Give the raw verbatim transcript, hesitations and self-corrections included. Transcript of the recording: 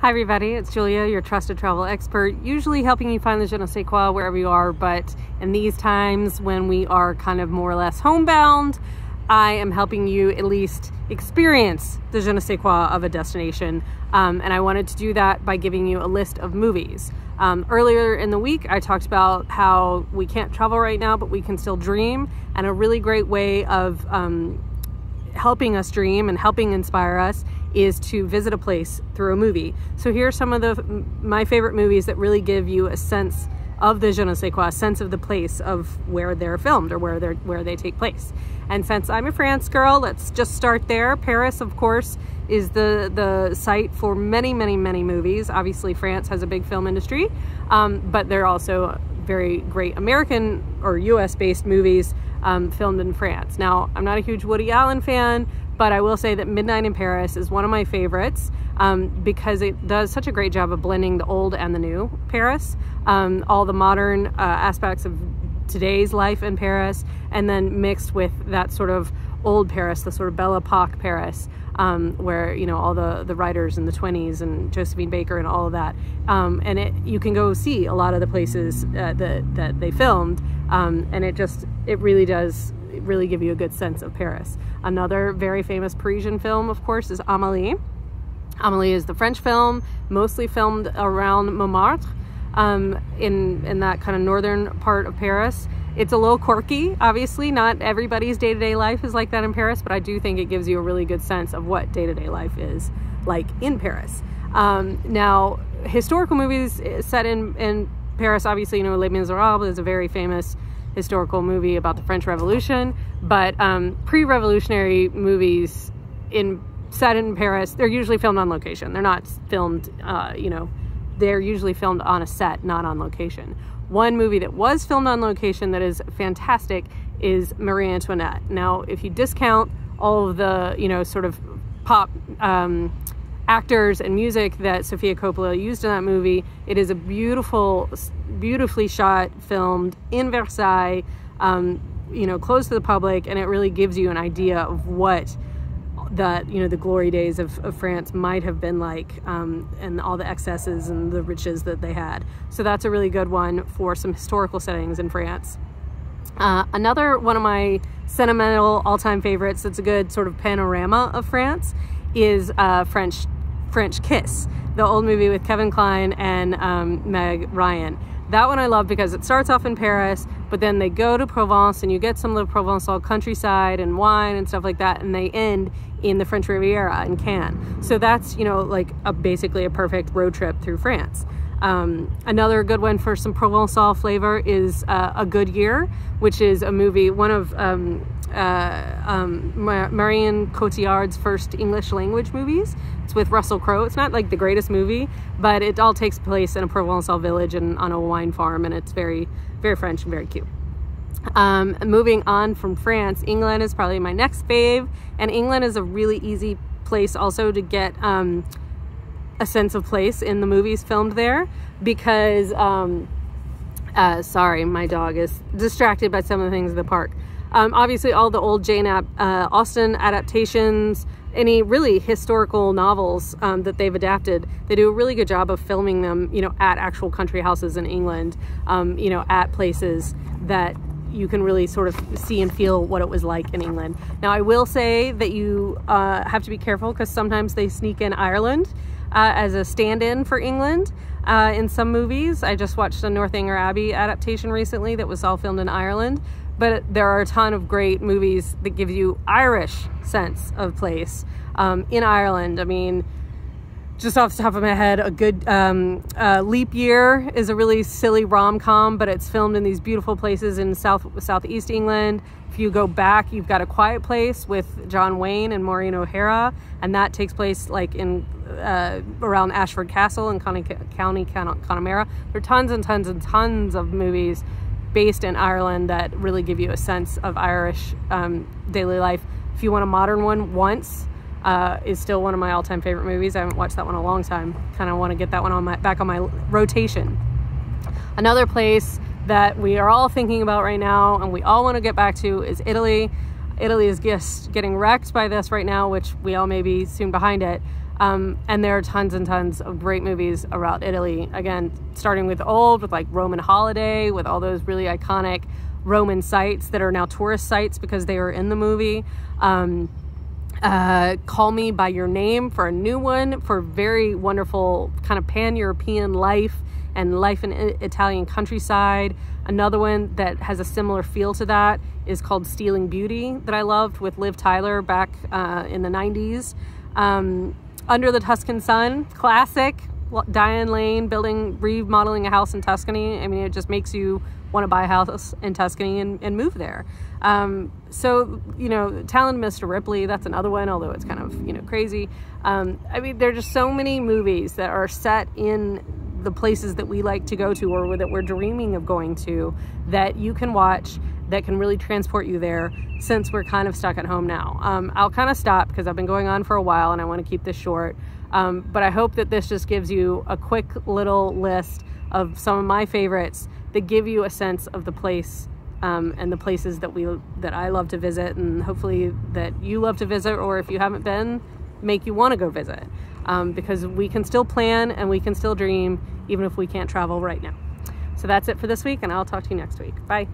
Hi everybody, it's Julia, your trusted travel expert, usually helping you find the je ne sais quoi wherever you are, but in these times when we are kind of more or less homebound, I am helping you at least experience the je ne sais quoi of a destination, um, and I wanted to do that by giving you a list of movies. Um, earlier in the week, I talked about how we can't travel right now, but we can still dream, and a really great way of um, helping us dream and helping inspire us is to visit a place through a movie. So here are some of the my favorite movies that really give you a sense of the je ne sais quoi, a sense of the place of where they're filmed or where they're where they take place. And since I'm a France girl, let's just start there. Paris, of course, is the the site for many, many, many movies. Obviously, France has a big film industry, um, but there are also very great American or U S-based movies um, filmed in France. Now, I'm not a huge Woody Allen fan, but I will say that Midnight in Paris is one of my favorites um, because it does such a great job of blending the old and the new Paris, um, all the modern uh, aspects of today's life in Paris, and then mixed with that sort of old Paris, the sort of Belle Epoque Paris, um, where, you know, all the, the writers in the twenties and Josephine Baker and all of that. Um, and it, you can go see a lot of the places uh, that, that they filmed, um, and it just, it really does really give you a good sense of Paris. Another very famous Parisian film, of course, is Amélie. Amélie is the French film, mostly filmed around Montmartre, um, in, in that kind of northern part of Paris. It's a little quirky, obviously. Not everybody's day-to-day life is like that in Paris, but I do think it gives you a really good sense of what day-to-day life is like in Paris. Um, now, historical movies set in, in Paris, obviously, you know, Les Miserables is a very famous historical movie about the French Revolution, but um, pre-revolutionary movies in set in Paris, they're usually filmed on location. They're not filmed, uh, you know, they're usually filmed on a set, not on location. One movie that was filmed on location that is fantastic is Marie Antoinette. Now, if you discount all of the, you know, sort of pop um, actors and music that Sophia Coppola used in that movie, it is a beautiful, beautifully shot, filmed in Versailles, um, you know, close to the public, and it really gives you an idea of what that, you know, the glory days of, of France might have been like, um, and all the excesses and the riches that they had. So that's a really good one for some historical settings in France. Uh, another one of my sentimental all-time favorites that's a good sort of panorama of France is uh, French French Kiss, the old movie with Kevin Klein and um, Meg Ryan. That one I love because it starts off in Paris, but then they go to Provence and you get some little Provençal countryside and wine and stuff like that, and they end in the French Riviera in Cannes. So that's, you know, like a, basically a perfect road trip through France. Um, another good one for some Provençal flavor is uh, A Good Year, which is a movie, one of um, uh, um, Marion Cotillard's first English language movies. It's with Russell Crowe. It's not like the greatest movie, but it all takes place in a Provençal village and on a wine farm, and it's very, very French and very cute. Um, moving on from France, England is probably my next fave, and England is a really easy place also to get um, a sense of place in the movies filmed there, because um, uh, sorry, my dog is distracted by some of the things in the park. Um, obviously all the old Jane uh, Austen adaptations, any really historical novels um, that they've adapted, they do a really good job of filming them, you know, at actual country houses in England, um, you know, at places that you can really sort of see and feel what it was like in England. Now, I will say that you uh, have to be careful because sometimes they sneak in Ireland uh, as a stand-in for England uh, in some movies. I just watched a Northanger Abbey adaptation recently that was all filmed in Ireland, but there are a ton of great movies that give you Irish sense of place um, in Ireland. I mean, just off the top of my head, a good um, uh, Leap Year is a really silly rom-com, but it's filmed in these beautiful places in South Southeast England. If you go back, you've got A Quiet Place with John Wayne and Maureen O'Hara, and that takes place like in uh, around Ashford Castle in Con County Con Connemara. There are tons and tons and tons of movies based in Ireland that really give you a sense of Irish um, daily life. If you want a modern one, Once Uh, is still one of my all-time favorite movies. I haven't watched that one in a long time. Kind of want to get that one on my, back on my rotation. Another place that we are all thinking about right now and we all want to get back to is Italy. Italy is just getting wrecked by this right now, which we all may be soon behind it. Um, and there are tons and tons of great movies about Italy. Again, starting with old, with like Roman Holiday, with all those really iconic Roman sites that are now tourist sites because they were in the movie. Um, uh, Call Me by Your Name for a new one, for very wonderful kind of pan-European life and life in Italian countryside. Another one that has a similar feel to that is called Stealing Beauty, that I loved, with Liv Tyler back uh, in the nineties. Um, Under the Tuscan Sun, classic, Diane Lane building, remodeling a house in Tuscany. I mean, it just makes you want to buy a house in Tuscany and, and move there. Um, so, you know, Talented Mister Ripley, that's another one, although it's kind of, you know, crazy. Um, I mean, there are just so many movies that are set in the places that we like to go to, or that we're dreaming of going to, that you can watch, that can really transport you there, since we're kind of stuck at home now. Um, I'll kind of stop because I've been going on for a while and I want to keep this short. Um, but I hope that this just gives you a quick little list of some of my favorites that give you a sense of the place um, and the places that we that I love to visit, and hopefully that you love to visit, or if you haven't been, make you want to go visit. Um, because we can still plan and we can still dream, even if we can't travel right now. So that's it for this week, and I'll talk to you next week. Bye.